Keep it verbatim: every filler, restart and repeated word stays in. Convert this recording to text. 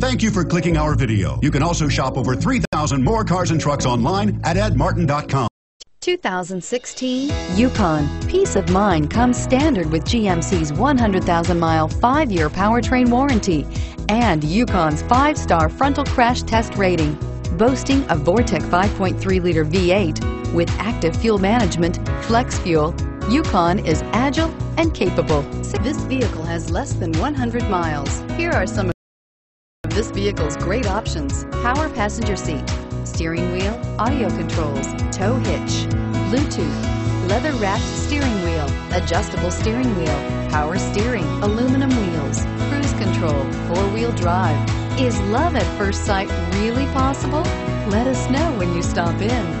Thank you for clicking our video. You can also shop over three thousand more cars and trucks online at Ed Martin dot com. two thousand sixteen Yukon. Peace of mind comes standard with G M C's one hundred thousand mile five year powertrain warranty and Yukon's five star frontal crash test rating. Boasting a Vortec five point three liter V eight with active fuel management, flex fuel, Yukon is agile and capable. This vehicle has less than one hundred miles. Here are some of this vehicle's great options: power passenger seat, steering wheel audio controls, tow hitch, Bluetooth, leather wrapped steering wheel, adjustable steering wheel, power steering, aluminum wheels, cruise control, four wheel drive. Is love at first sight really possible? Let us know when you stop in.